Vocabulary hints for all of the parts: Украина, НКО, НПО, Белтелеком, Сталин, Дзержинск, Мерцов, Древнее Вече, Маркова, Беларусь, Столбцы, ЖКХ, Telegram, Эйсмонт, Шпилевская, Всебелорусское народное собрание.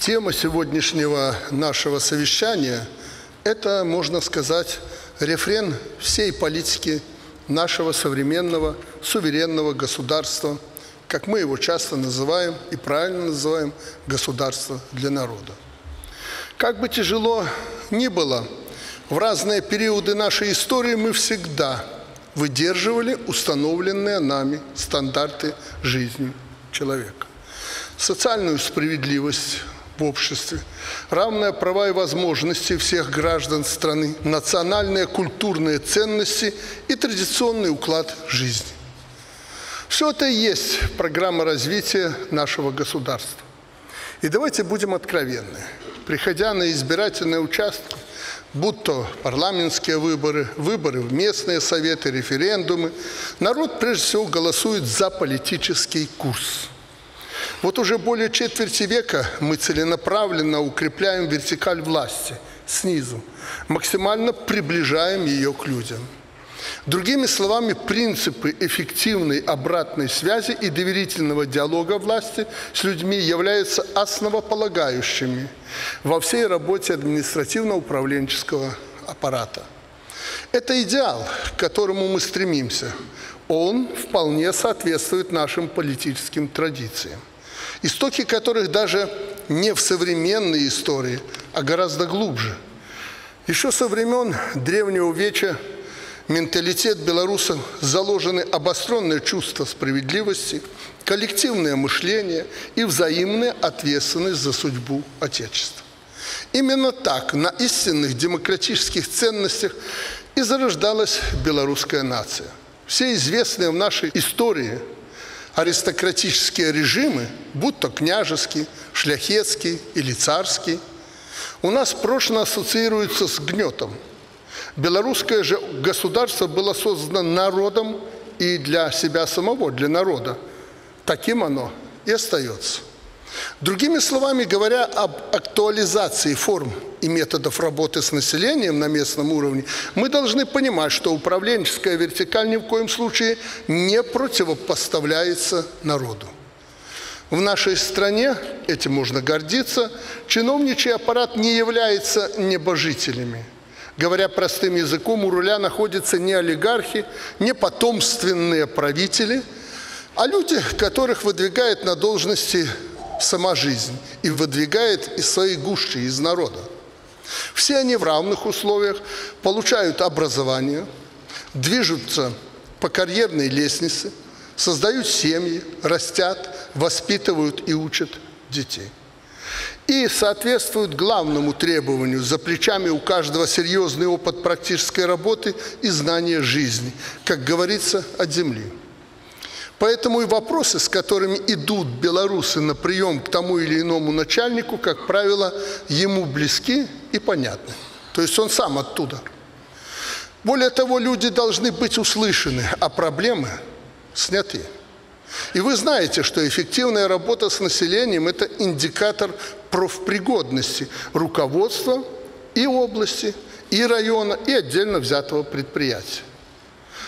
Тема сегодняшнего нашего совещания – это, можно сказать, рефрен всей политики нашего современного суверенного государства, как мы его часто называем и правильно называем «государство для народа». Как бы тяжело ни было, в разные периоды нашей истории мы всегда выдерживали установленные нами стандарты жизни человека. Социальную справедливость в обществе, равные права и возможности всех граждан страны, национальные, культурные ценности и традиционный уклад жизни. Все это и есть программа развития нашего государства. И давайте будем откровенны. Приходя на избирательные участки, будь то парламентские выборы, выборы в местные советы, референдумы, народ прежде всего голосует за политический курс. Вот уже более четверти века мы целенаправленно укрепляем вертикаль власти снизу, максимально приближаем ее к людям. Другими словами, принципы эффективной обратной связи и доверительного диалога власти с людьми являются основополагающими во всей работе административно-управленческого аппарата. Это идеал, к которому мы стремимся. Он вполне соответствует нашим политическим традициям, истоки которых даже не в современной истории, а гораздо глубже. Еще со времен Древнего Вече в менталитет белорусов заложены обостренное чувство справедливости, коллективное мышление и взаимная ответственность за судьбу Отечества. Именно так, на истинных демократических ценностях и зарождалась белорусская нация. Все известные в нашей истории аристократические режимы, будь то княжеский, шляхетский или царский, у нас прочно ассоциируются с гнетом. Белорусское же государство было создано народом и для себя самого, для народа. Таким оно и остается. Другими словами говоря, об актуализации форм и методов работы с населением на местном уровне, мы должны понимать, что управленческая вертикаль ни в коем случае не противопоставляется народу. В нашей стране, этим можно гордиться, чиновничий аппарат не является небожителями. Говоря простым языком, у руля находятся не олигархи, не потомственные правители, а люди, которых выдвигает на должности сама жизнь и выдвигает из своей гущи, из народа. Все они в равных условиях получают образование, движутся по карьерной лестнице, создают семьи, растят, воспитывают и учат детей. И соответствует главному требованию: за плечами у каждого серьезный опыт практической работы и знания жизни, как говорится, от земли. Поэтому и вопросы, с которыми идут белорусы на прием к тому или иному начальнику, как правило, ему близки и понятны. То есть он сам оттуда. Более того, люди должны быть услышаны, а проблемы сняты. И вы знаете, что эффективная работа с населением – это индикатор профпригодности руководства и области, и района, и отдельно взятого предприятия.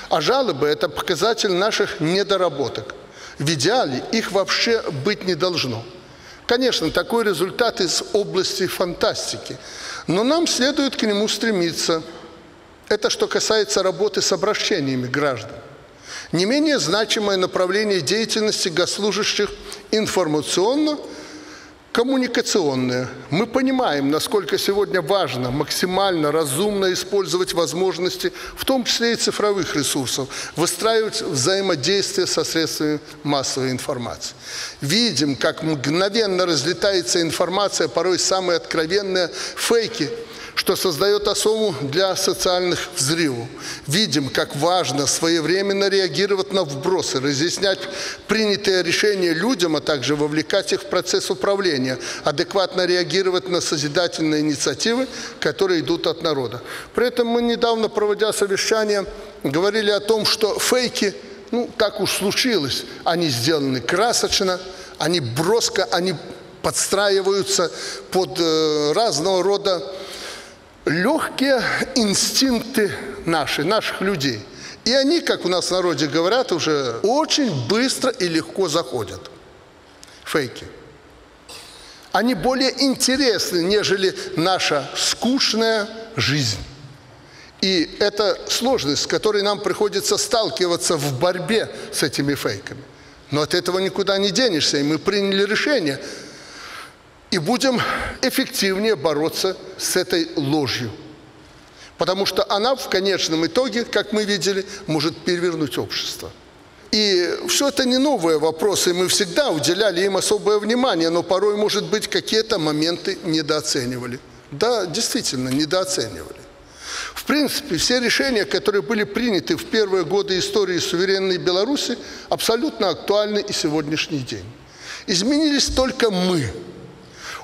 А жалобы – это показатель наших недоработок. В идеале их вообще быть не должно. Конечно, такой результат из области фантастики, но нам следует к нему стремиться. Это что касается работы с обращениями граждан. Не менее значимое направление деятельности госслужащих информационно-коммуникационное. Мы понимаем, насколько сегодня важно максимально разумно использовать возможности, в том числе и цифровых ресурсов, выстраивать взаимодействие со средствами массовой информации. Видим, как мгновенно разлетается информация, порой самые откровенные фейки, что создает основу для социальных взрывов. Видим, как важно своевременно реагировать на вбросы, разъяснять принятые решения людям, а также вовлекать их в процесс управления, адекватно реагировать на созидательные инициативы, которые идут от народа. При этом мы, недавно проводя совещание, говорили о том, что фейки, так уж случилось, они сделаны красочно, они броско, они подстраиваются под разного рода легкие инстинкты наших людей. И они, как у нас в народе говорят, уже очень быстро и легко заходят. Фейки. они более интересны, нежели наша скучная жизнь. И это сложность, с которой нам приходится сталкиваться в борьбе с этими фейками. Но от этого никуда не денешься, и мы приняли решение. И будем эффективнее бороться с этой ложью. Потому что она в конечном итоге, как мы видели, может перевернуть общество. И все это не новые вопросы, мы всегда уделяли им особое внимание, но порой, может быть, какие-то моменты недооценивали. Да, действительно, недооценивали. В принципе, все решения, которые были приняты в первые годы истории суверенной Беларуси, абсолютно актуальны и сегодняшний день. Изменились только мы.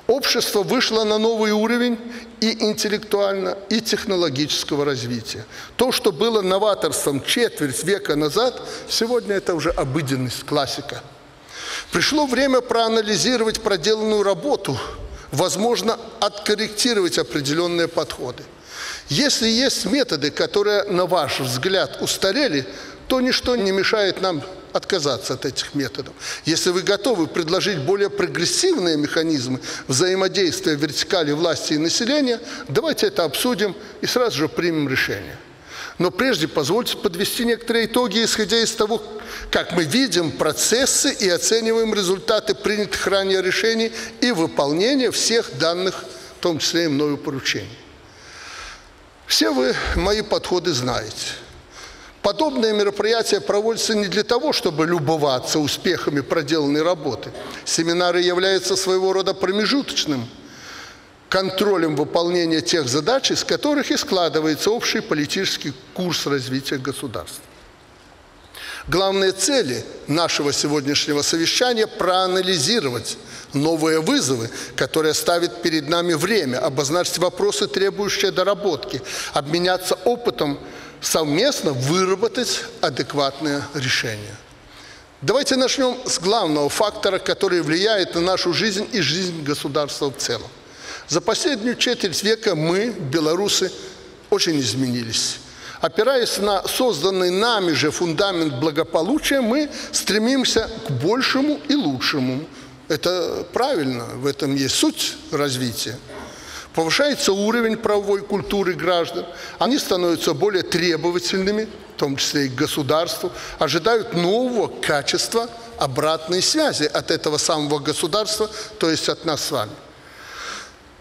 Общество вышло на новый уровень и интеллектуально, и технологического развития. То, что было новаторством четверть века назад, сегодня это уже обыденность, классика. Пришло время проанализировать проделанную работу, возможно, откорректировать определенные подходы. Если есть методы, которые, на ваш взгляд, устарели, то ничто не мешает нам отказаться от этих методов. Если вы готовы предложить более прогрессивные механизмы взаимодействия вертикали власти и населения, давайте это обсудим и сразу же примем решение. Но прежде позвольте подвести некоторые итоги, исходя из того, как мы видим процессы и оцениваем результаты принятых ранее решений и выполнения всех данных, в том числе и мною поручений. Все вы мои подходы знаете. Подобные мероприятия проводятся не для того, чтобы любоваться успехами проделанной работы. Семинары являются своего рода промежуточным контролем выполнения тех задач, из которых и складывается общий политический курс развития государства. Главные цели нашего сегодняшнего совещания – проанализировать новые вызовы, которые ставит перед нами время, обозначить вопросы, требующие доработки, обменяться опытом, совместно выработать адекватное решение. Давайте начнем с главного фактора, который влияет на нашу жизнь и жизнь государства в целом. За последнюю четверть века мы, белорусы, очень изменились. Опираясь на созданный нами же фундамент благополучия, мы стремимся к большему и лучшему. Это правильно, в этом есть суть развития. Повышается уровень правовой культуры граждан, они становятся более требовательными, в том числе и к государству, ожидают нового качества обратной связи от этого самого государства, то есть от нас с вами.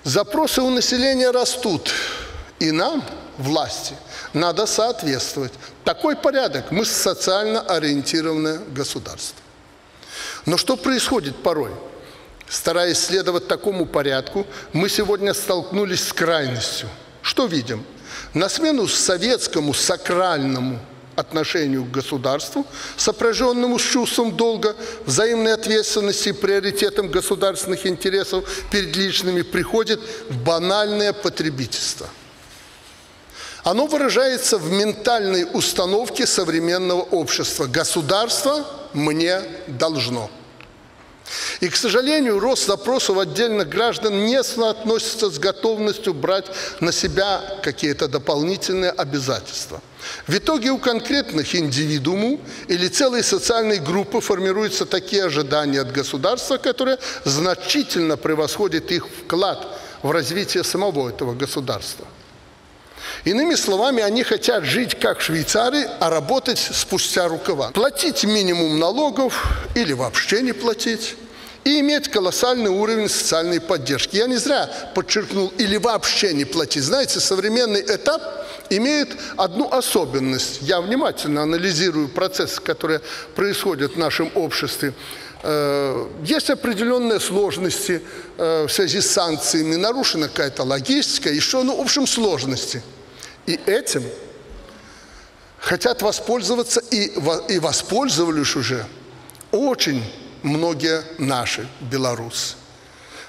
Запросы у населения растут, и нам, власти, надо соответствовать. Такой порядок, мы социально ориентированное государство. Но что происходит порой? Стараясь следовать такому порядку, мы сегодня столкнулись с крайностью. Что видим? На смену советскому сакральному отношению к государству, сопряженному с чувством долга, взаимной ответственности и приоритетом государственных интересов перед личными, приходит банальное потребительство. Оно выражается в ментальной установке современного общества. Государство мне должно. И, к сожалению, рост запросов отдельных граждан не соотносится с готовностью брать на себя какие-то дополнительные обязательства. В итоге у конкретных индивидуумов или целой социальной группы формируются такие ожидания от государства, которые значительно превосходят их вклад в развитие самого этого государства. Иными словами, они хотят жить как швейцары, а работать спустя рукава. Платить минимум налогов или вообще не платить. И иметь колоссальный уровень социальной поддержки. Я не зря подчеркнул «или вообще не платить». Знаете, современный этап имеет одну особенность. Я внимательно анализирую процессы, которые происходят в нашем обществе. Есть определенные сложности в связи с санкциями, нарушена какая-то логистика, еще, в общем, сложности. И этим хотят воспользоваться и воспользовались уже очень многие наши белорусы.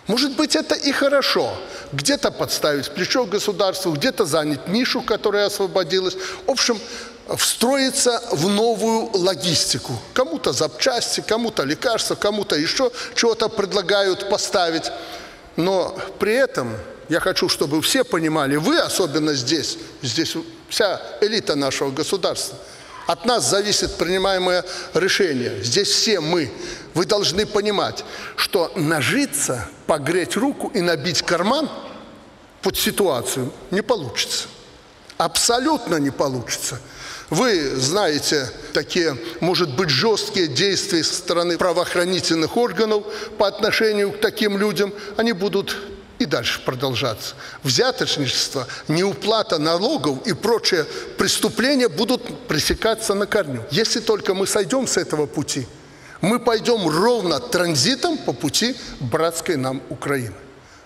Может быть, это и хорошо. Где-то подставить плечо государству, где-то занять нишу, которая освободилась. В общем, встроиться в новую логистику. Кому-то запчасти, кому-то лекарства, кому-то еще чего-то предлагают поставить. Но при этом... Я хочу, чтобы все понимали, вы особенно здесь вся элита нашего государства, От нас зависит принимаемое решение. Здесь все мы. Вы должны понимать, что нажиться, погреть руку и набить карман под ситуацию не получится. Абсолютно не получится. Вы знаете такие, может быть, жесткие действия со стороны правоохранительных органов по отношению к таким людям. Они будут и дальше продолжаться. Взяточничество, неуплата налогов и прочие преступления будут пресекаться на корню. Если только мы сойдем с этого пути, мы пойдем ровно транзитом по пути братской нам Украины.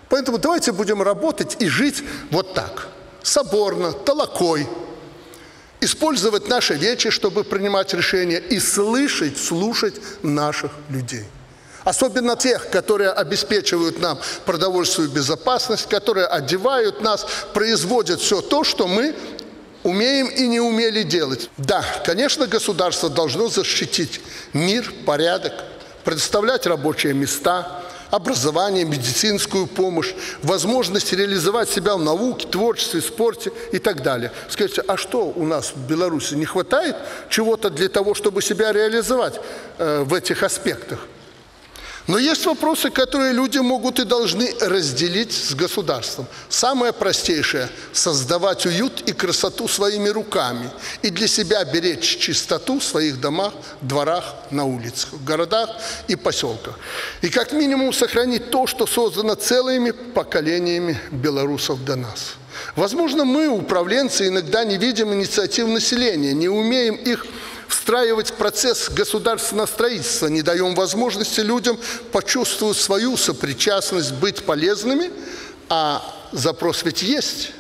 Поэтому давайте будем работать и жить вот так. Соборно, толокой. Использовать наши вечи, чтобы принимать решения, и слышать, слушать наших людей. Особенно тех, которые обеспечивают нам продовольственную безопасность, которые одевают нас, производят все то, что мы умеем и не умели делать. Да, конечно, государство должно защитить мир, порядок, предоставлять рабочие места, образование, медицинскую помощь, возможность реализовать себя в науке, творчестве, спорте и так далее. Скажите, а что у нас в Беларуси не хватает чего-то для того, чтобы себя реализовать в этих аспектах? Но есть вопросы, которые люди могут и должны разделить с государством. Самое простейшее – создавать уют и красоту своими руками. И для себя беречь чистоту в своих домах, дворах, на улицах, в городах и поселках. И как минимум сохранить то, что создано целыми поколениями белорусов до нас. Возможно, мы, управленцы, иногда не видим инициатив населения, не умеем их встраивать в процесс государственного строительства, не даем возможности людям почувствовать свою сопричастность, быть полезными, а запрос ведь есть.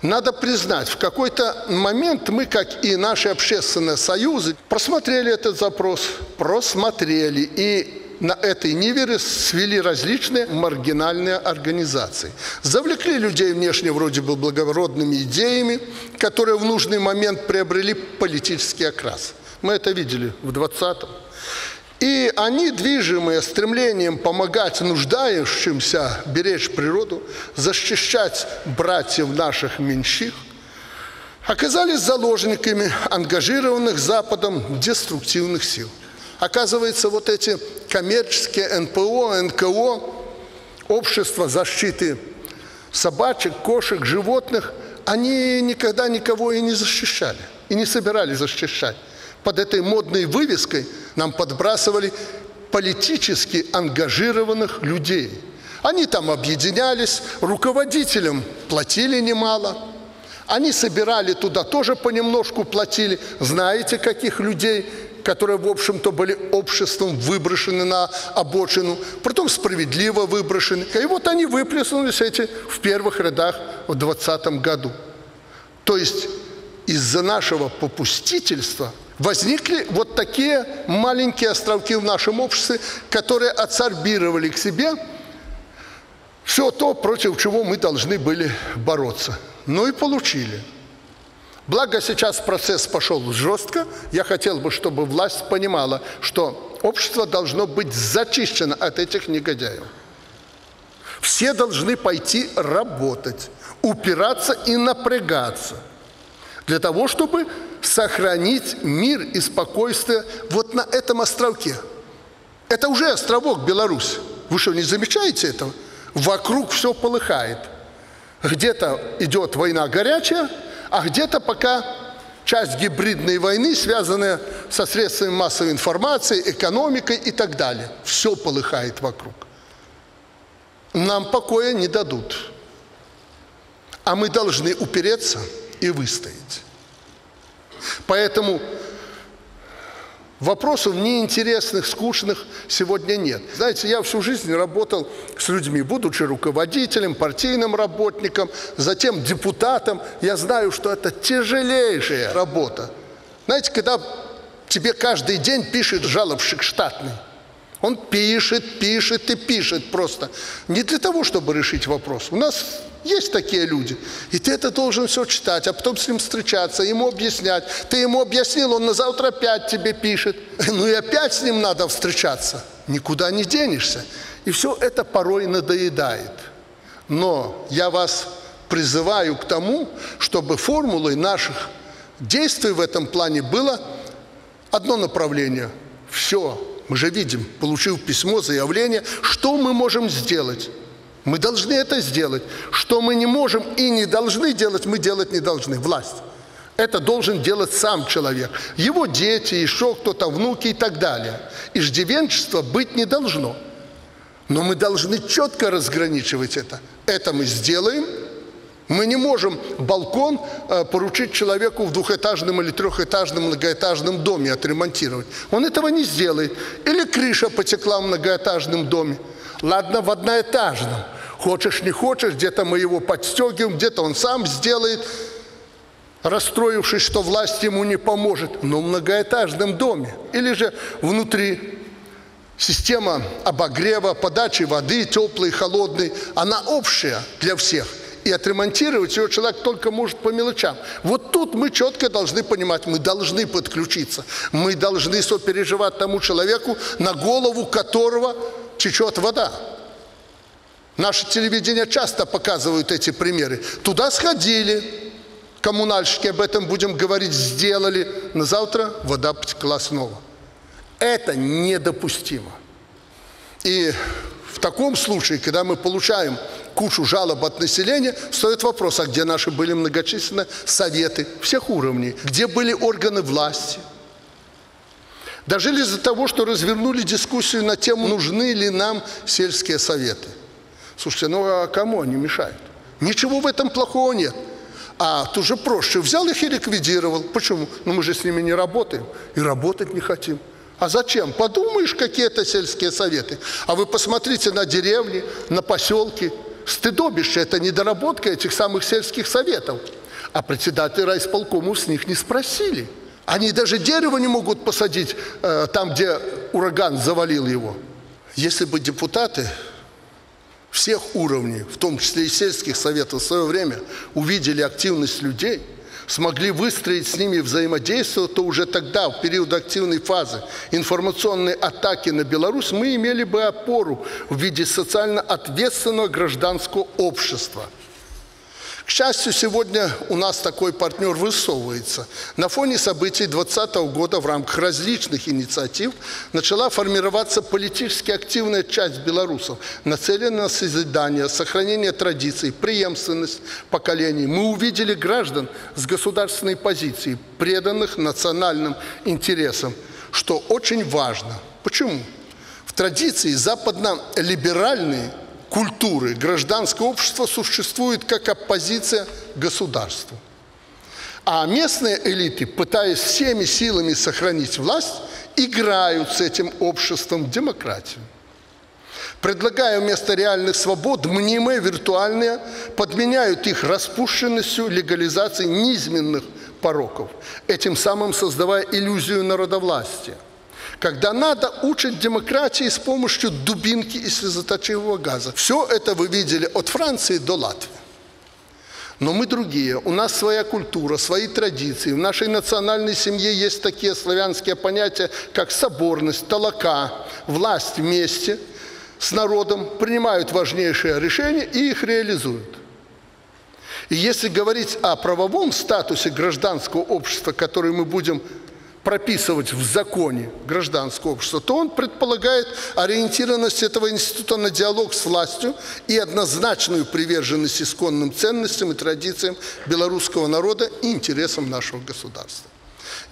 Надо признать, в какой-то момент мы, как и наши общественные союзы, просмотрели этот запрос, просмотрели и на этой ниве свели различные маргинальные организации. Завлекли людей внешне вроде бы благородными идеями, которые в нужный момент приобрели политический окрас. Мы это видели в 20-м. И они, движимые стремлением помогать нуждающимся, беречь природу, защищать братьев наших меньших, оказались заложниками ангажированных Западом деструктивных сил. Оказывается, вот эти коммерческие НПО, НКО, общества защиты собачек, кошек, животных, они никогда никого и не защищали, и не собирались защищать. Под этой модной вывеской нам подбрасывали политически ангажированных людей. Они там объединялись, руководителям платили немало. Они собирали туда, тоже понемножку платили. Знаете, каких людей, которые, в общем-то, были обществом выброшены на обочину, притом справедливо выброшены. И вот они выплеснулись эти в первых рядах в 20-м году. То есть из-за нашего попустительства возникли вот такие маленькие островки в нашем обществе, которые адсорбировали к себе все то, против чего мы должны были бороться. Ну и получили. Благо, сейчас процесс пошел жестко. Я хотел бы, чтобы власть понимала, что общество должно быть зачищено от этих негодяев. Все должны пойти работать, упираться и напрягаться для того, чтобы сохранить мир и спокойствие вот на этом островке. Это уже островок Беларусь. Вы что, не замечаете этого? Вокруг все полыхает. Где-то идет война горячая, а где-то пока часть гибридной войны, связанная со средствами массовой информации, экономикой и так далее. Все полыхает вокруг. Нам покоя не дадут. А мы должны упереться и выстоять. Поэтому вопросов неинтересных, скучных сегодня нет. Знаете, я всю жизнь работал с людьми, будучи руководителем, партийным работником, затем депутатом. Я знаю, что это тяжелейшая работа. Знаете, когда тебе каждый день пишет жалобщик штатный, он пишет, пишет и пишет просто. Не для того, чтобы решить вопрос. У нас есть такие люди, и ты это должен все читать, а потом с ним встречаться, ему объяснять. Ты ему объяснил, он на завтра опять тебе пишет. Ну и опять с ним надо встречаться. Никуда не денешься. И все это порой надоедает. Но я вас призываю к тому, чтобы формулой наших действий в этом плане было одно направление. Все, мы же видим, получив письмо, заявление, что мы можем сделать. Мы должны это сделать. Что мы не можем и не должны делать, мы делать не должны. Власть. Это должен делать сам человек. Его дети, еще кто-то, внуки и так далее. Иждивенчества быть не должно. Но мы должны четко разграничивать это. Это мы сделаем. Мы не можем балкон поручить человеку в двухэтажном или трехэтажном многоэтажном доме отремонтировать. Он этого не сделает. Или крыша потекла в многоэтажном доме. Ладно, в одноэтажном. Хочешь, не хочешь, где-то мы его подстегиваем, где-то он сам сделает, расстроившись, что власть ему не поможет. Но в многоэтажном доме. Или же внутри. Система обогрева, подачи воды, теплой, холодной, она общая для всех. И отремонтировать ее человек только может по мелочам. Вот тут мы четко должны понимать, мы должны подключиться. Мы должны сопереживать тому человеку, на голову которого течет вода. Наше телевидение часто показывает эти примеры. Туда сходили, коммунальщики, об этом будем говорить, сделали. На завтра вода потекла снова. Это недопустимо. И в таком случае, когда мы получаем кучу жалоб от населения, встает вопрос, а где наши были многочисленные советы всех уровней, где были органы власти. Дожили до того, что развернули дискуссию на тему, нужны ли нам сельские советы. Слушайте, ну а кому они мешают? Ничего в этом плохого нет. А тут же проще. Взял их и ликвидировал. Почему? Ну мы же с ними не работаем. И работать не хотим. А зачем? Подумаешь, какие-то сельские советы. А вы посмотрите на деревни, на поселки. Стыдобище – это недоработка этих самых сельских советов. А председатели райисполкомов с них не спросили. Они даже дерево не могут посадить там, где ураган завалил его. Если бы депутаты всех уровней, в том числе и сельских советов, в свое время увидели активность людей, смогли выстроить с ними взаимодействие, то уже тогда, в период активной фазы информационной атаки на Беларусь, мы имели бы опору в виде социально ответственного гражданского общества. К счастью, сегодня у нас такой партнер высовывается. На фоне событий 2020 года в рамках различных инициатив начала формироваться политически активная часть белорусов, нацеленная на созидание, сохранение традиций, преемственность поколений. Мы увидели граждан с государственной позиции, преданных национальным интересам, что очень важно. Почему? В традиции западно-либеральные культуры, гражданское общество существует как оппозиция государству. А местные элиты, пытаясь всеми силами сохранить власть, играют с этим обществом в демократию. Предлагая вместо реальных свобод мнимые, виртуальные, подменяют их распущенностью легализации низменных пороков, этим самым создавая иллюзию народовластия. Когда надо, учат демократии с помощью дубинки и слезоточивого газа. Все это вы видели от Франции до Латвии. Но мы другие. У нас своя культура, свои традиции. В нашей национальной семье есть такие славянские понятия, как соборность, толока, власть вместе с народом, принимают важнейшие решения и их реализуют. И если говорить о правовом статусе гражданского общества, который мы будем прописывать в законе гражданского общества, то он предполагает ориентированность этого института на диалог с властью и однозначную приверженность исконным ценностям и традициям белорусского народа и интересам нашего государства.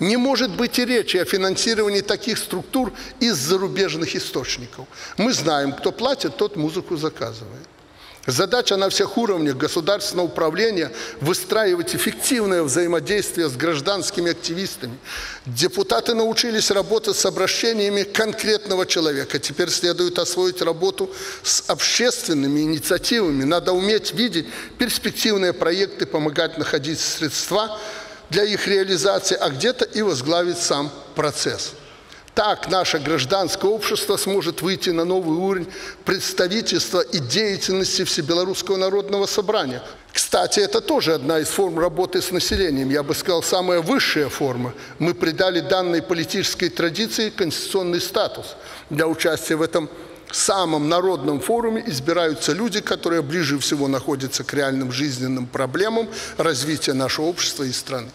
Не может быть и речи о финансировании таких структур из зарубежных источников. Мы знаем, кто платит, тот музыку заказывает. Задача на всех уровнях государственного управления – выстраивать эффективное взаимодействие с гражданскими активистами. Депутаты научились работать с обращениями конкретного человека. Теперь следует освоить работу с общественными инициативами. Надо уметь видеть перспективные проекты, помогать находить средства для их реализации, а где-то и возглавить сам процесс. Так наше гражданское общество сможет выйти на новый уровень представительства и деятельности Всебелорусского народного собрания. Кстати, это тоже одна из форм работы с населением, я бы сказал, самая высшая форма. Мы придали данной политической традиции конституционный статус. Для участия в этом самом народном форуме избираются люди, которые ближе всего находятся к реальным жизненным проблемам развития нашего общества и страны.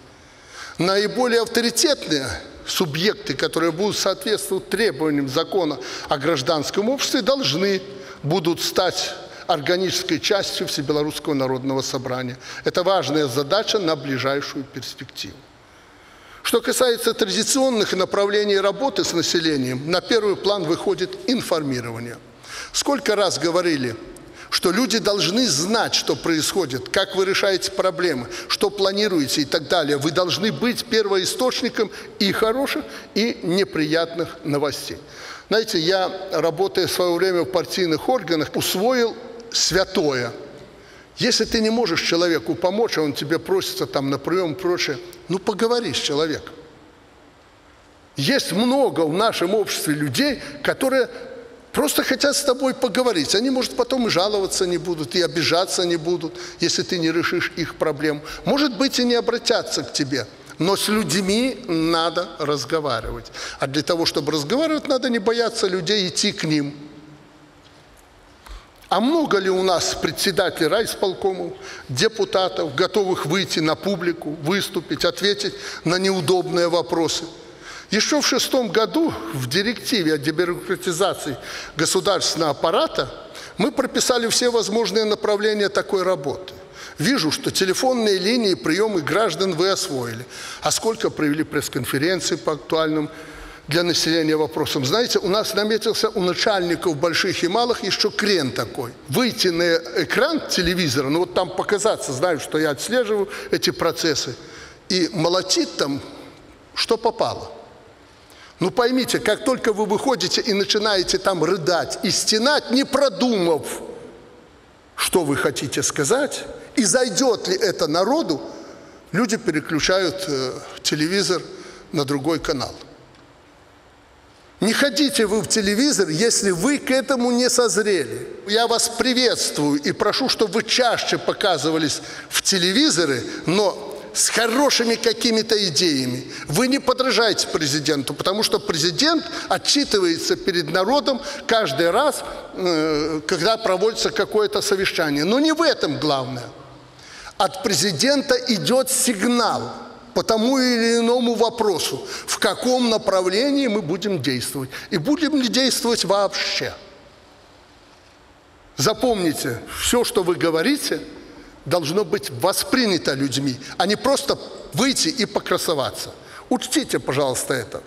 наиболее авторитетные субъекты, которые будут соответствовать требованиям закона о гражданском обществе, должны будут стать органической частью Всебелорусского народного собрания. Это важная задача на ближайшую перспективу. Что касается традиционных направлений работы с населением, на первый план выходит информирование. Сколько раз говорили, что люди должны знать, что происходит, как вы решаете проблемы, что планируете и так далее. Вы должны быть первоисточником и хороших, и неприятных новостей. Знаете, я, работая в свое время в партийных органах, усвоил святое. Если ты не можешь человеку помочь, а он тебе просится там на прием и прочее, ну поговори с человеком. Есть много в нашем обществе людей, которые просто хотят с тобой поговорить. Они, может, потом и жаловаться не будут, и обижаться не будут, если ты не решишь их проблем. Может быть, и не обратятся к тебе. Но с людьми надо разговаривать. А для того, чтобы разговаривать, надо не бояться людей, идти к ним. А много ли у нас председателей райисполкомов, депутатов, готовых выйти на публику, выступить, ответить на неудобные вопросы? Еще в 2006 году в директиве о дебюрократизации государственного аппарата мы прописали все возможные направления такой работы. Вижу, что телефонные линии приемы граждан вы освоили. А сколько провели пресс-конференции по актуальным для населения вопросам? Знаете, у нас наметился у начальников больших и малых еще крен такой. Выйти на экран телевизора, ну вот там показаться, знаю, что я отслеживаю эти процессы, и молотить там, что попало. Ну поймите, как только вы выходите и начинаете там рыдать и стенать, не продумав, что вы хотите сказать, и зайдет ли это народу, люди переключают телевизор на другой канал. Не ходите вы в телевизор, если вы к этому не созрели. Я вас приветствую и прошу, чтобы вы чаще показывались в телевизоры, но с хорошими какими-то идеями. Вы не подражаете президенту, потому что президент отчитывается перед народом каждый раз, когда проводится какое-то совещание. Но не в этом главное. От президента идет сигнал по тому или иному вопросу, в каком направлении мы будем действовать. И будем ли действовать вообще. Запомните, все, что вы говорите, должно быть воспринято людьми, а не просто выйти и покрасоваться. Учтите, пожалуйста, это.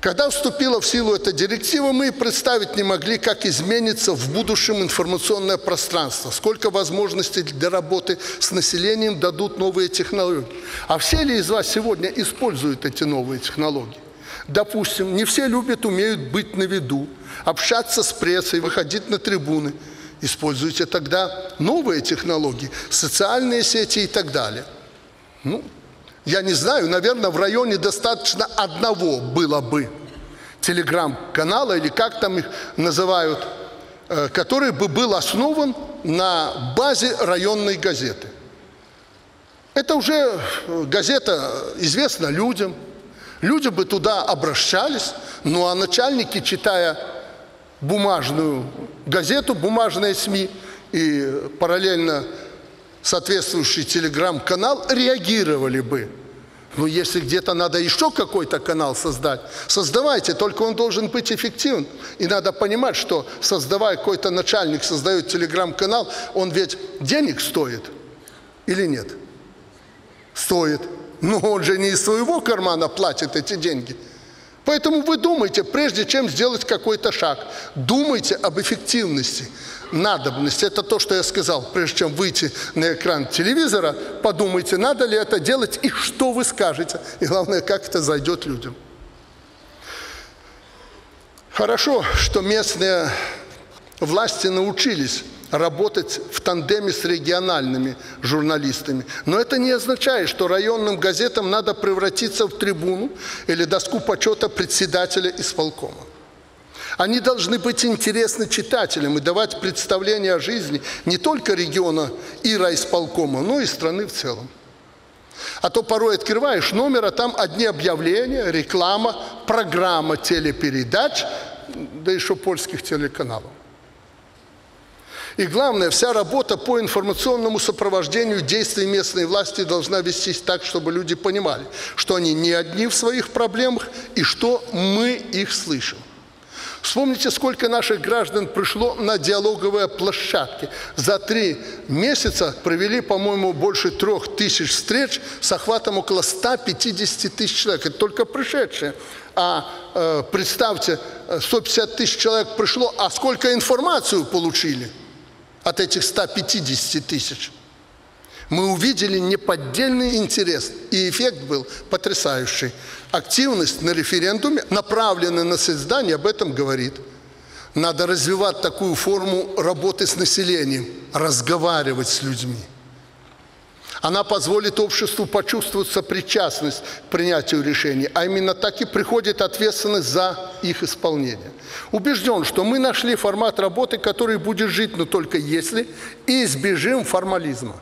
Когда вступила в силу эта директива, мы и представить не могли, как изменится в будущем информационное пространство, сколько возможностей для работы с населением дадут новые технологии. А все ли из вас сегодня используют эти новые технологии? Допустим, не все любят, умеют быть на виду, общаться с прессой, выходить на трибуны. Используйте тогда новые технологии, социальные сети и так далее. Ну, я не знаю, наверное, в районе достаточно одного было бы телеграм-канала, или как там их называют, который бы был основан на базе районной газеты. Это уже газета известна людям, люди бы туда обращались, ну а начальники, читая бумажную газету, бумажные СМИ и параллельно соответствующий телеграм-канал, реагировали бы. Но если где-то надо еще какой-то канал создать, создавайте, только он должен быть эффективен. И надо понимать, что создавая какой-то начальник, создает телеграм-канал, он ведь денег стоит или нет? Стоит. Но он же не из своего кармана платит эти деньги. Поэтому вы думайте, прежде чем сделать какой-то шаг, думайте об эффективности, надобности. Это то, что я сказал. Прежде чем выйти на экран телевизора, подумайте, надо ли это делать и что вы скажете. И главное, как это зайдет людям. Хорошо, что местные власти научились работать в тандеме с региональными журналистами. Но это не означает, что районным газетам надо превратиться в трибуну или доску почета председателя исполкома. Они должны быть интересны читателям и давать представление о жизни не только региона и райисполкома, но и страны в целом. А то порой открываешь номер, а там одни объявления, реклама, программа телепередач, да еще польских телеканалов. И главное, вся работа по информационному сопровождению действий местной власти должна вестись так, чтобы люди понимали, что они не одни в своих проблемах и что мы их слышим. Вспомните, сколько наших граждан пришло на диалоговые площадки. За 3 месяца провели, по-моему, больше 3000 встреч с охватом около 150 тысяч человек. Это только пришедшие. А представьте, 150 тысяч человек пришло, а сколько информацию получили от этих 150 тысяч? Мы увидели неподдельный интерес, и эффект был потрясающий. Активность на референдуме, направленная на создание, об этом говорит. Надо развивать такую форму работы с населением, разговаривать с людьми. Она позволит обществу почувствовать сопричастность к принятию решений, а именно так и приходит ответственность за их исполнение. Убежден, что мы нашли формат работы, который будет жить, но только если и избежим формализма.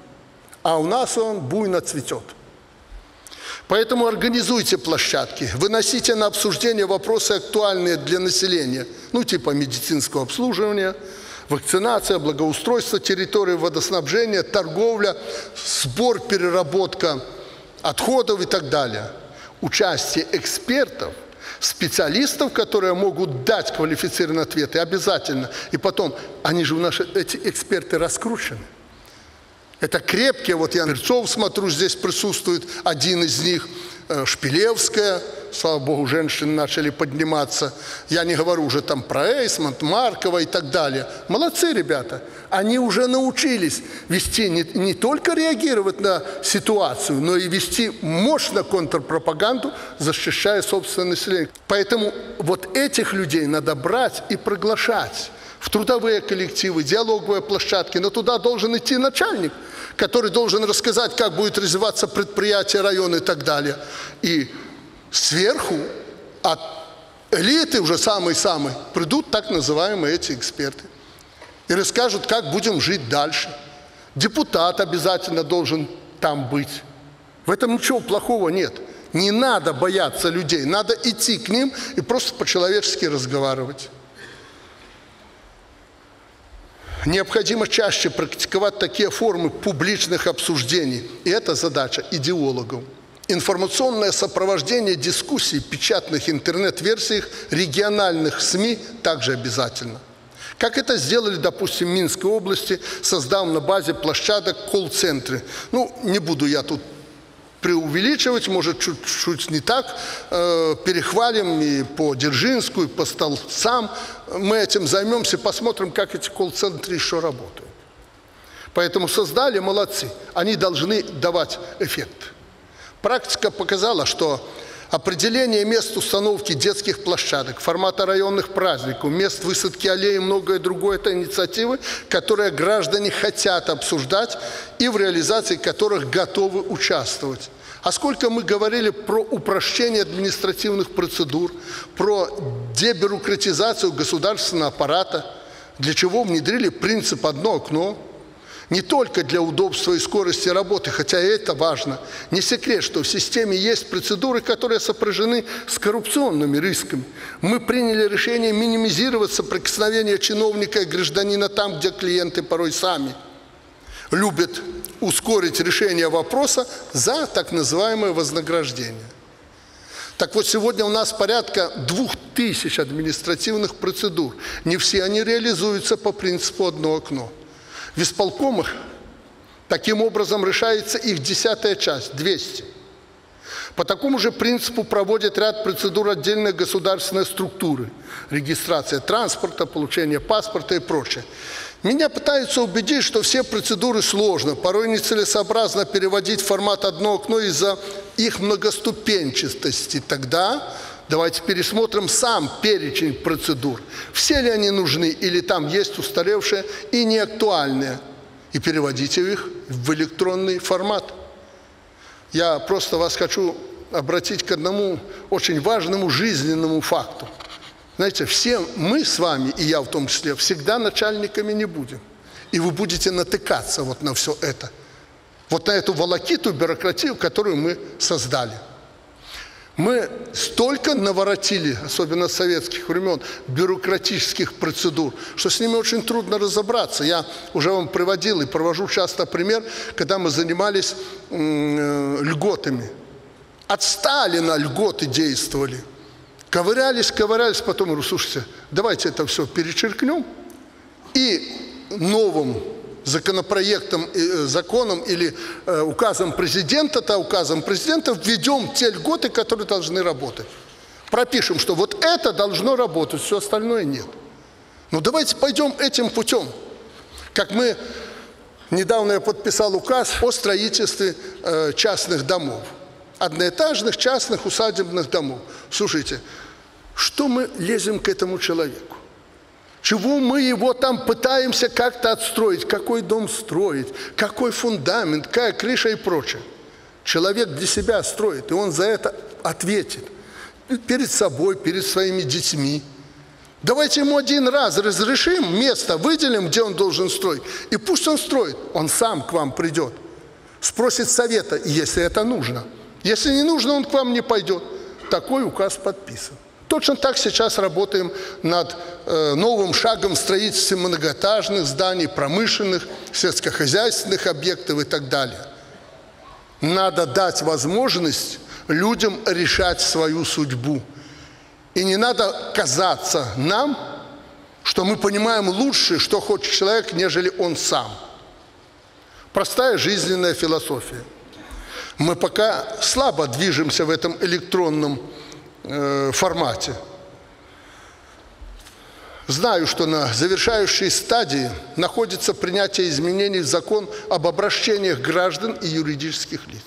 А у нас он буйно цветет. Поэтому организуйте площадки, выносите на обсуждение вопросы, актуальные для населения, ну типа медицинского обслуживания, вакцинация, благоустройство территории, водоснабжение, торговля, сбор, переработка отходов и так далее. Участие экспертов, специалистов, которые могут дать квалифицированные ответы, обязательно. И потом, они же у нас, эти эксперты, раскручены. Это крепкие, вот я Мерцов смотрю, здесь присутствует один из них, Шпилевская, слава богу, женщины начали подниматься. Я не говорю уже там про Эйсмонт, Маркова и так далее. Молодцы ребята, они уже научились вести, не только реагировать на ситуацию, но и вести мощно контрпропаганду, защищая собственное население. Поэтому вот этих людей надо брать и приглашать в трудовые коллективы, диалоговые площадки, но туда должен идти начальник, который должен рассказать, как будет развиваться предприятие, район и так далее. И сверху от элиты уже самые-самые придут так называемые эти эксперты и расскажут, как будем жить дальше. Депутат обязательно должен там быть. В этом ничего плохого нет. Не надо бояться людей, надо идти к ним и просто по-человечески разговаривать. Необходимо чаще практиковать такие формы публичных обсуждений. И это задача идеологов. Информационное сопровождение дискуссий в печатных интернет-версиях региональных СМИ также обязательно. Как это сделали, допустим, в Минской области, создав на базе площадок колл-центры. Ну, не буду я тут преувеличивать, может, чуть-чуть не так. Перехвалим и по Дзержинску, и по Столбцам. Мы этим займемся, посмотрим, как эти колл-центры еще работают. Поэтому создали, молодцы. Они должны давать эффект. Практика показала, что определение мест установки детских площадок, формата районных праздников, мест высадки аллеи и многое другое – это инициативы, которые граждане хотят обсуждать и в реализации которых готовы участвовать. А сколько мы говорили про упрощение административных процедур, про дебюрократизацию государственного аппарата, для чего внедрили принцип «одно окно». Не только для удобства и скорости работы, хотя и это важно. Не секрет, что в системе есть процедуры, которые сопряжены с коррупционными рисками. Мы приняли решение минимизировать соприкосновение чиновника и гражданина там, где клиенты порой сами любят ускорить решение вопроса за так называемое вознаграждение. Так вот, сегодня у нас порядка 2000 административных процедур. Не все они реализуются по принципу «одно окно». В исполкомах таким образом решается их 10-я часть, 200. По такому же принципу проводят ряд процедур отдельной государственной структуры. Регистрация транспорта, получение паспорта и прочее. Меня пытаются убедить, что все процедуры сложно, порой нецелесообразно переводить в формат «одно окно» из-за их многоступенчатости. Тогда давайте пересмотрим сам перечень процедур. Все ли они нужны, или там есть устаревшие и неактуальные, и переводите их в электронный формат. Я просто вас хочу обратить к одному очень важному жизненному факту. Знаете, все мы с вами, и я в том числе, всегда начальниками не будем. И вы будете натыкаться вот на все это. Вот на эту волокиту, бюрократию, которую мы создали. Мы столько наворотили, особенно с советских времен, бюрократических процедур, что с ними очень трудно разобраться. Я уже вам приводил и провожу часто пример, когда мы занимались льготами. От Сталина льготы действовали. Ковырялись, ковырялись, потом говорю, слушайте, давайте это все перечеркнем и новым законопроектом, законом или указом президента введем те льготы, которые должны работать. Пропишем, что вот это должно работать, все остальное нет. Но давайте пойдем этим путем. Как мы, недавно я подписал указ о строительстве частных домов, одноэтажных частных усадебных домов. Слушайте, что мы лезем к этому человеку? Чего мы его там пытаемся как-то отстроить? Какой дом строить? Какой фундамент? Какая крыша и прочее? Человек для себя строит, и он за это ответит. Перед собой, перед своими детьми. Давайте ему один раз разрешим, место выделим, где он должен строить. И пусть он строит. Он сам к вам придет. Спросит совета, если это нужно. Если не нужно, он к вам не пойдет. Такой указ подписан. Точно так сейчас работаем над новым шагом строительства многоэтажных зданий, промышленных, сельскохозяйственных объектов и так далее. Надо дать возможность людям решать свою судьбу. И не надо казаться нам, что мы понимаем лучше, что хочет человек, нежели он сам. Простая жизненная философия. Мы пока слабо движемся в этом электронном формате. Знаю, что на завершающей стадии находится принятие изменений в закон об обращениях граждан и юридических лиц,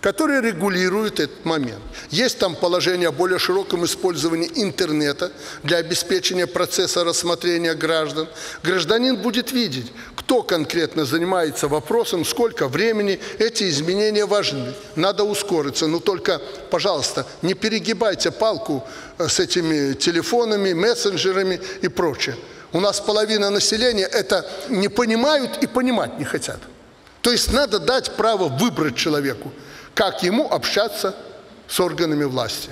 которые регулируют этот момент. Есть там положение о более широком использовании интернета для обеспечения процесса рассмотрения граждан. Гражданин будет видеть, кто конкретно занимается вопросом, сколько времени. Эти изменения важны. Надо ускориться. Но только, пожалуйста, не перегибайте палку с этими телефонами, мессенджерами и прочее. У нас половина населения это не понимают и понимать не хотят. То есть надо дать право выбрать человеку, как ему общаться с органами власти.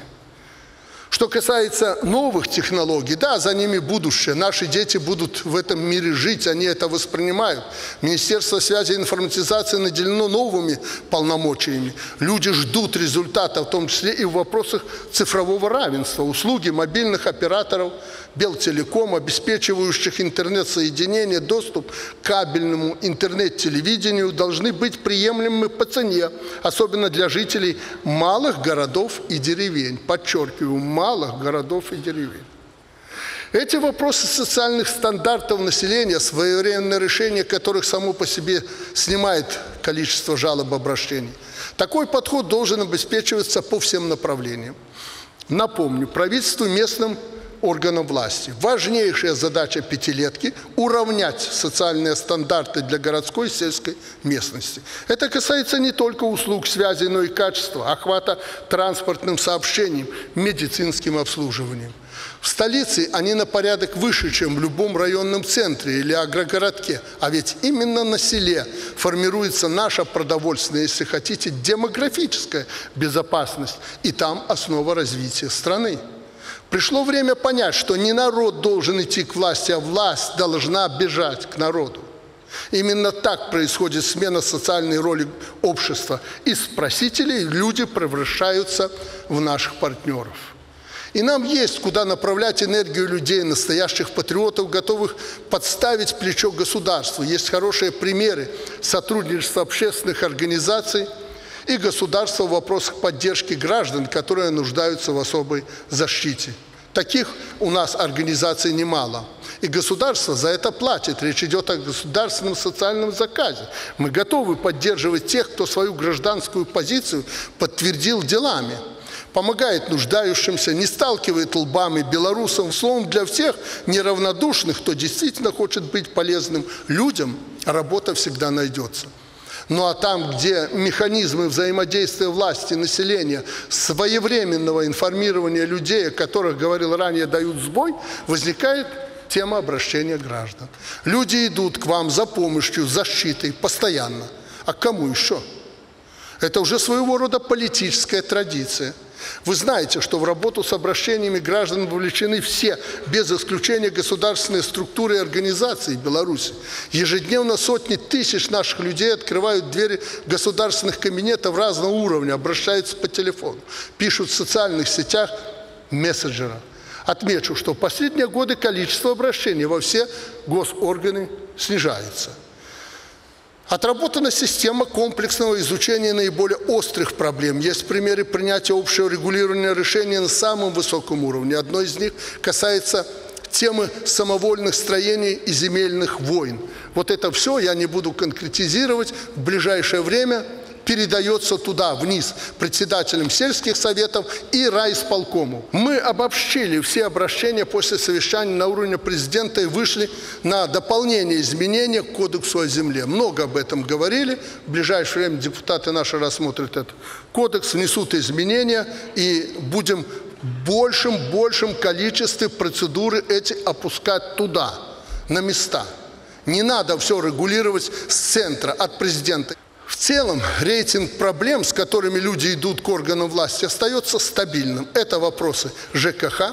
Что касается новых технологий, да, за ними будущее. Наши дети будут в этом мире жить, они это воспринимают. Министерство связи и информатизации наделено новыми полномочиями. Люди ждут результата, в том числе и в вопросах цифрового равенства. Услуги мобильных операторов, Белтелеком, обеспечивающих интернет-соединение, доступ к кабельному интернет-телевидению должны быть приемлемы по цене, особенно для жителей малых городов и деревень. Подчеркиваю, малых городов и деревень. Эти вопросы социальных стандартов населения, своевременное решение которых само по себе снимает количество жалоб и обращений. Такой подход должен обеспечиваться по всем направлениям. Напомню, правительству, местным органам власти. Важнейшая задача пятилетки – уравнять социальные стандарты для городской и сельской местности. Это касается не только услуг связи, но и качества, охвата транспортным сообщением, медицинским обслуживанием. В столице они на порядок выше, чем в любом районном центре или агрогородке. А ведь именно на селе формируется наша продовольственная, если хотите, демографическая безопасность. И там основа развития страны. Пришло время понять, что не народ должен идти к власти, а власть должна бежать к народу. Именно так происходит смена социальной роли общества. Из просителей люди превращаются в наших партнеров. И нам есть куда направлять энергию людей, настоящих патриотов, готовых подставить плечо государству. Есть хорошие примеры сотрудничества общественных организаций и государства в вопросах поддержки граждан, которые нуждаются в особой защите. Таких у нас организаций немало. И государство за это платит. Речь идет о государственном социальном заказе. Мы готовы поддерживать тех, кто свою гражданскую позицию подтвердил делами. Помогает нуждающимся, не сталкивает лбами белорусов. Словом, для всех неравнодушных, кто действительно хочет быть полезным людям, работа всегда найдется. Ну а там, где механизмы взаимодействия власти, населения, своевременного информирования людей, о которых говорил ранее, дают сбой, возникает тема обращения граждан. Люди идут к вам за помощью, защитой постоянно. А кому еще? Это уже своего рода политическая традиция. Вы знаете, что в работу с обращениями граждан вовлечены все, без исключения государственные структуры и организации Беларуси. Ежедневно сотни тысяч наших людей открывают двери государственных кабинетов разного уровня, обращаются по телефону, пишут в социальных сетях, мессенджерах. Отмечу, что в последние годы количество обращений во все госорганы снижается. Отработана система комплексного изучения наиболее острых проблем. Есть примеры принятия общего регулирования решений на самом высоком уровне. Одно из них касается темы самовольных строений и земельных войн. Вот это все я не буду конкретизировать. В ближайшее время передается туда, вниз, председателям сельских советов и райисполкому. Мы обобщили все обращения после совещания на уровне президента и вышли на дополнение изменения к кодексу о земле. Много об этом говорили. В ближайшее время депутаты наши рассмотрят этот кодекс, внесут изменения и будем в большем количестве процедуры эти опускать туда, на места. Не надо все регулировать с центра, от президента. В целом, рейтинг проблем, с которыми люди идут к органам власти, остается стабильным. Это вопросы ЖКХ,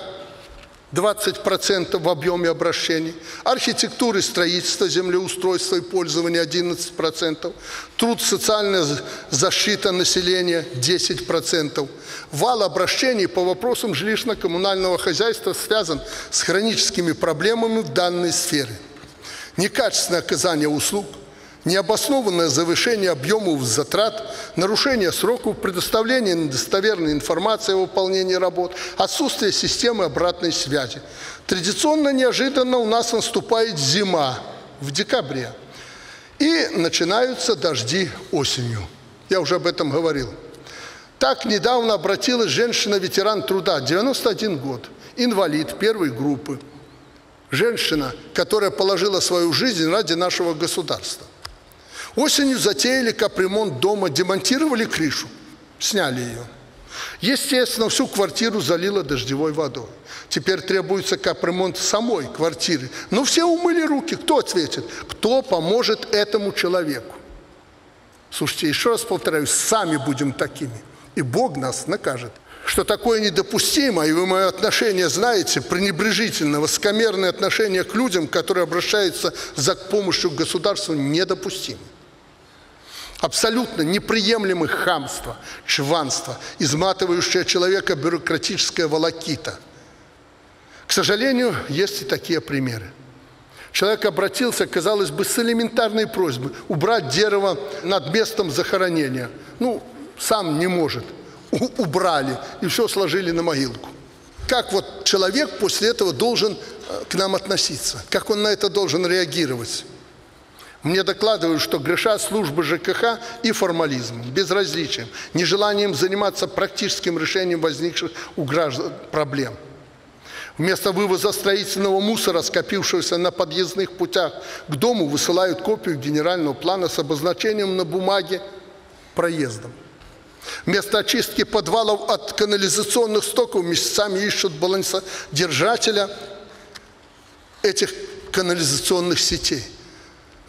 20% в объеме обращений, архитектуры, строительства, землеустройства и пользования 11%, труд, социальная защита населения 10%. Вал обращений по вопросам жилищно-коммунального хозяйства связан с хроническими проблемами в данной сфере. Некачественное оказание услуг, необоснованное завышение объемов затрат, нарушение сроков, предоставление недостоверной информации о выполнении работ, отсутствие системы обратной связи. Традиционно неожиданно у нас наступает зима в декабре и начинаются дожди осенью. Я уже об этом говорил. Так недавно обратилась женщина-ветеран труда, 91 год, инвалид первой группы. Женщина, которая положила свою жизнь ради нашего государства. Осенью затеяли капремонт дома, демонтировали крышу, сняли ее. Естественно, всю квартиру залило дождевой водой. Теперь требуется капремонт самой квартиры. Но все умыли руки. Кто ответит? Кто поможет этому человеку? Слушайте, еще раз повторяю, сами будем такими. И Бог нас накажет. Что такое недопустимо, и вы мое отношение знаете, пренебрежительно, высокомерное отношение к людям, которые обращаются за помощью к государству, недопустимо. Абсолютно неприемлемо хамство, чванство, изматывающее человека бюрократическая волокита. К сожалению, есть и такие примеры. Человек обратился, казалось бы, с элементарной просьбой убрать дерево над местом захоронения. Ну, сам не может. Убрали и все сложили на могилку. Как вот человек после этого должен к нам относиться? Как он на это должен реагировать? Мне докладывают, что греша службы ЖКХ и формализмом, безразличием, нежеланием заниматься практическим решением возникших у граждан проблем. Вместо вывоза строительного мусора, скопившегося на подъездных путях к дому, высылают копию генерального плана с обозначением на бумаге проездом. Вместо очистки подвалов от канализационных стоков месяцами ищут балансодержателя этих канализационных сетей.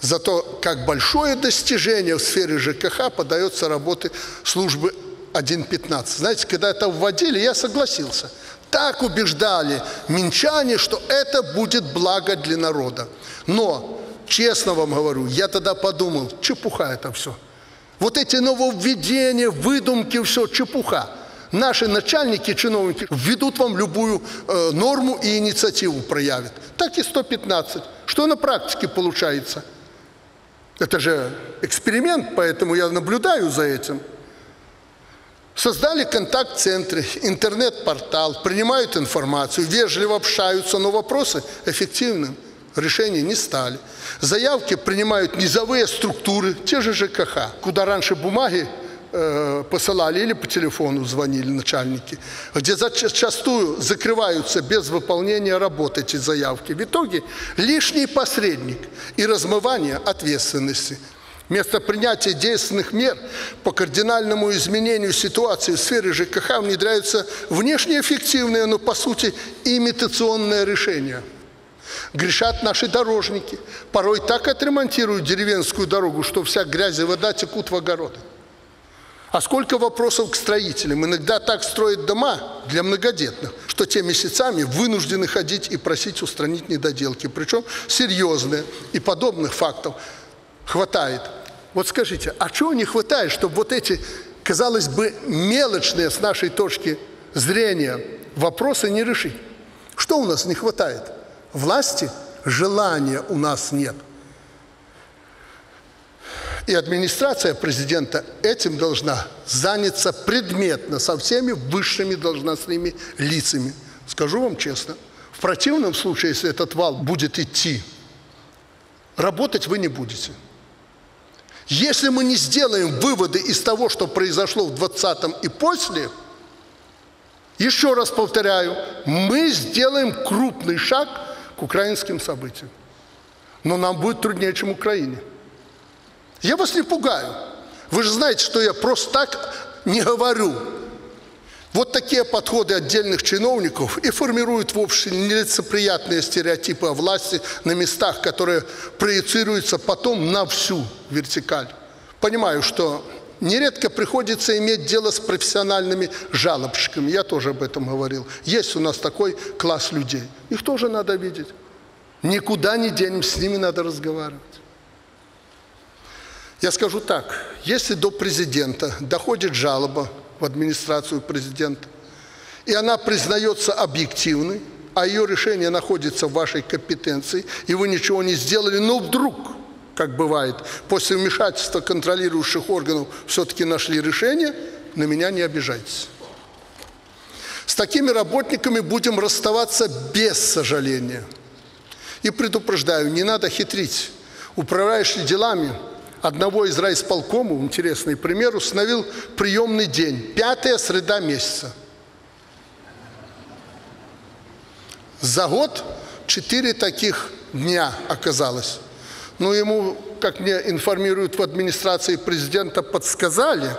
Зато как большое достижение в сфере ЖКХ подается работы службы 1.15. Знаете, когда это вводили, я согласился. Так убеждали минчане, что это будет благо для народа. Но, честно вам говорю, я тогда подумал, чепуха это все. Вот эти нововведения, выдумки, все чепуха. Наши начальники, чиновники введут вам любую норму и инициативу проявят. Так и 115. Что на практике получается? Это же эксперимент, поэтому я наблюдаю за этим. Создали контакт-центры, интернет-портал, принимают информацию, вежливо общаются, но вопросы эффективным решения не стали. Заявки принимают низовые структуры, те же ЖКХ, куда раньше бумаги посылали или по телефону звонили начальники, где зачастую закрываются без выполнения работ эти заявки. В итоге лишний посредник и размывание ответственности. Вместо принятия действенных мер по кардинальному изменению ситуации в сфере ЖКХ внедряются внешне эффективные, но по сути имитационные решения. Грешат наши дорожники. Порой так отремонтируют деревенскую дорогу, что вся грязь и вода текут в огороды. А сколько вопросов к строителям. Иногда так строят дома для многодетных, что те месяцами вынуждены ходить и просить устранить недоделки. Причем серьезные. И подобных фактов хватает. Вот скажите, а чего не хватает, чтобы вот эти, казалось бы, мелочные с нашей точки зрения вопросы не решить? Что у нас не хватает? Власти? Желания у нас нет. И администрация президента этим должна заняться предметно со всеми высшими должностными лицами. Скажу вам честно, в противном случае, если этот вал будет идти, работать вы не будете. Если мы не сделаем выводы из того, что произошло в 2020 и после, еще раз повторяю, мы сделаем крупный шаг к украинским событиям. Но нам будет труднее, чем Украине. Я вас не пугаю. Вы же знаете, что я просто так не говорю. Вот такие подходы отдельных чиновников и формируют в общем нелицеприятные стереотипы о власти на местах, которые проецируются потом на всю вертикаль. Понимаю, что нередко приходится иметь дело с профессиональными жалобщиками. Я тоже об этом говорил. Есть у нас такой класс людей. Их тоже надо видеть. Никуда не денемся, с ними надо разговаривать. Я скажу так, если до президента доходит жалоба в администрацию президента, и она признается объективной, а ее решение находится в вашей компетенции, и вы ничего не сделали, но вдруг, как бывает, после вмешательства контролирующих органов все-таки нашли решение, на меня не обижайтесь. С такими работниками будем расставаться без сожаления. И предупреждаю, не надо хитрить. Управляешь ли делами? Одного из райисполкомов, интересный пример, установил приемный день. 5-я среда месяца. За год 4 таких дня оказалось. Но ему, как мне информируют в администрации президента, подсказали.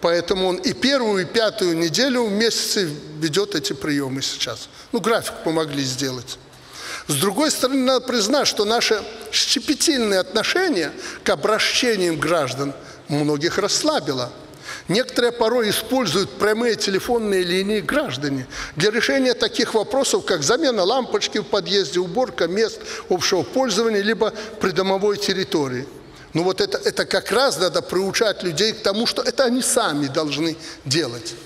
Поэтому он и 1-ю, и 5-ю неделю в месяце ведет эти приемы сейчас. Ну, график помогли сделать. С другой стороны, надо признать, что наши щепетильные отношения к обращениям граждан многих расслабило. Некоторые порой используют прямые телефонные линии граждане для решения таких вопросов, как замена лампочки в подъезде, уборка мест общего пользования, либо придомовой территории. Но вот это как раз надо приучать людей к тому, что это они сами должны делать.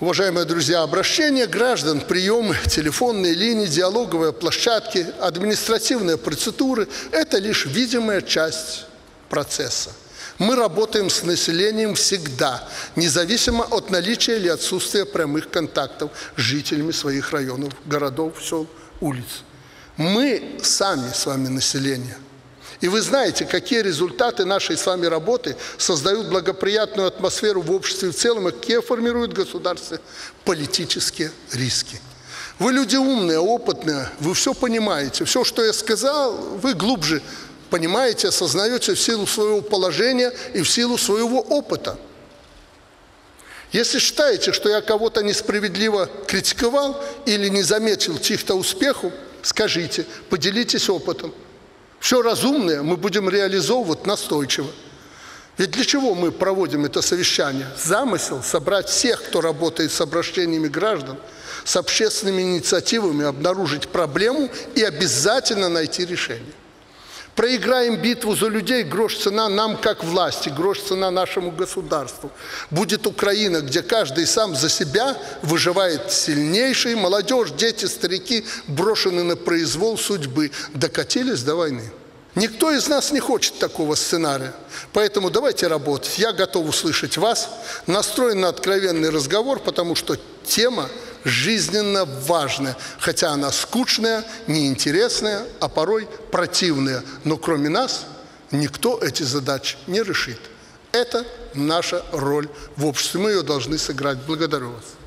Уважаемые друзья, обращения граждан, приемы, телефонные линии, диалоговые площадки, административные процедуры – это лишь видимая часть процесса. Мы работаем с населением всегда, независимо от наличия или отсутствия прямых контактов с жителями своих районов, городов, сел, улиц. Мы сами с вами население. И вы знаете, какие результаты нашей с вами работы создают благоприятную атмосферу в обществе в целом, и какие формируют государственные политические риски. Вы люди умные, опытные, вы все понимаете. Все, что я сказал, вы глубже понимаете, осознаете в силу своего положения и в силу своего опыта. Если считаете, что я кого-то несправедливо критиковал или не заметил чьих-то успехов, скажите, поделитесь опытом. Все разумное мы будем реализовывать настойчиво. Ведь для чего мы проводим это совещание? Замысел – собрать всех, кто работает с обращениями граждан, с общественными инициативами, обнаружить проблему и обязательно найти решение. Проиграем битву за людей, грош цена нам как власти, грош цена нашему государству. Будет Украина, где каждый сам за себя выживает сильнейший, молодежь, дети, старики брошены на произвол судьбы, докатились до войны. Никто из нас не хочет такого сценария, поэтому давайте работать. Я готов услышать вас, настроен на откровенный разговор, потому что тема жизненно важная, хотя она скучная, неинтересная, а порой противная. Но кроме нас никто эти задачи не решит. Это наша роль в обществе, мы ее должны сыграть. Благодарю вас.